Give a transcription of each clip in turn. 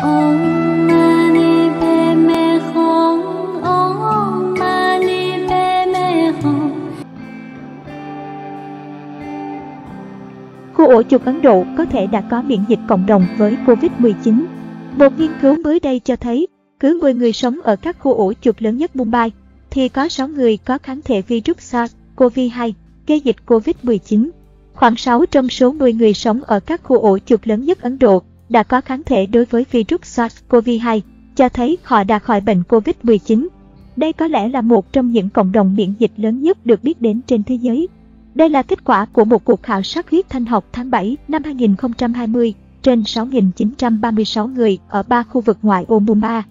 Khu ổ chuột Ấn Độ có thể đã có miễn dịch cộng đồng với Covid-19. Một nghiên cứu mới đây cho thấy, cứ 10 người sống ở các khu ổ chuột lớn nhất Mumbai, thì có 6 người có kháng thể virus SARS-CoV-2, gây dịch Covid-19. Khoảng 6 trong số 10 người sống ở các khu ổ chuột lớn nhất Ấn Độ đã có kháng thể đối với virus SARS-CoV-2, cho thấy họ đã khỏi bệnh Covid-19. Đây có lẽ là một trong những cộng đồng miễn dịch lớn nhất được biết đến trên thế giới. Đây là kết quả của một cuộc khảo sát huyết thanh học tháng 7 năm 2020 trên 6.936 người ở 3 khu vực ngoại ô Mumbai.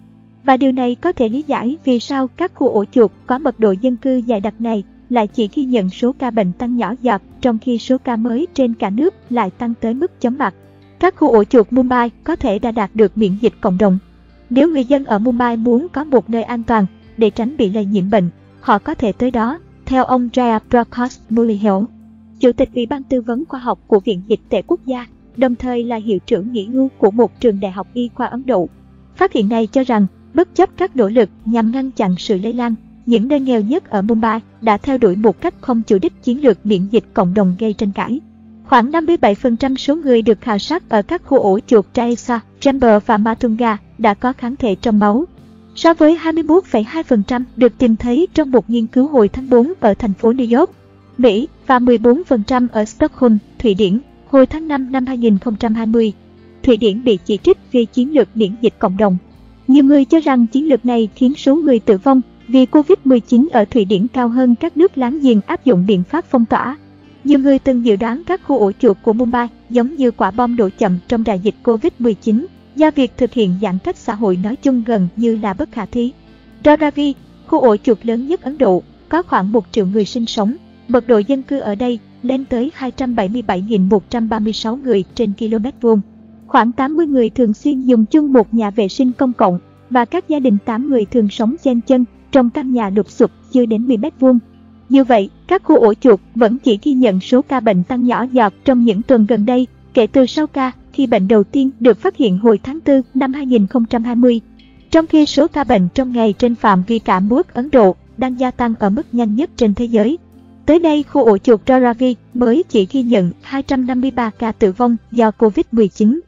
Và điều này có thể lý giải vì sao các khu ổ chuột có mật độ dân cư dày đặc này lại chỉ ghi nhận số ca bệnh tăng nhỏ giọt, trong khi số ca mới trên cả nước lại tăng tới mức chóng mặt. Các khu ổ chuột Mumbai có thể đã đạt được miễn dịch cộng đồng. Nếu người dân ở Mumbai muốn có một nơi an toàn để tránh bị lây nhiễm bệnh, họ có thể tới đó. Theo ông Jay Prakash Muliyel, Chủ tịch Ủy ban Tư vấn Khoa học của Viện Dịch tễ Quốc gia, đồng thời là hiệu trưởng nghỉ hưu của một trường đại học y khoa Ấn Độ. Phát hiện này cho rằng, bất chấp các nỗ lực nhằm ngăn chặn sự lây lan, những nơi nghèo nhất ở Mumbai đã theo đuổi một cách không chủ đích chiến lược miễn dịch cộng đồng gây tranh cãi. Khoảng 57% số người được khảo sát ở các khu ổ chuột Chaisa, Jember và Matunga đã có kháng thể trong máu, so với 21,2% được tìm thấy trong một nghiên cứu hồi tháng 4 ở thành phố New York, Mỹ và 14% ở Stockholm, Thụy Điển, hồi tháng 5 năm 2020. Thụy Điển bị chỉ trích vì chiến lược miễn dịch cộng đồng. Nhiều người cho rằng chiến lược này khiến số người tử vong vì Covid-19 ở Thụy Điển cao hơn các nước láng giềng áp dụng biện pháp phong tỏa. Nhiều người từng dự đoán các khu ổ chuột của Mumbai giống như quả bom đổ chậm trong đại dịch Covid-19. Do việc thực hiện giãn cách xã hội nói chung gần như là bất khả thi. Dharavi, khu ổ chuột lớn nhất Ấn Độ, có khoảng 1 triệu người sinh sống. Mật độ dân cư ở đây lên tới 277.136 người trên km². Khoảng 80 người thường xuyên dùng chung một nhà vệ sinh công cộng và các gia đình 8 người thường sống chen chân trong căn nhà lụp xụp chưa đến 10 m². Như vậy, các khu ổ chuột vẫn chỉ ghi nhận số ca bệnh tăng nhỏ giọt trong những tuần gần đây kể từ sau ca khi bệnh đầu tiên được phát hiện hồi tháng 4 năm 2020, trong khi số ca bệnh trong ngày trên phạm vi cả nước Ấn Độ đang gia tăng ở mức nhanh nhất trên thế giới. Tới đây, khu ổ chuột Dharavi mới chỉ ghi nhận 253 ca tử vong do Covid-19.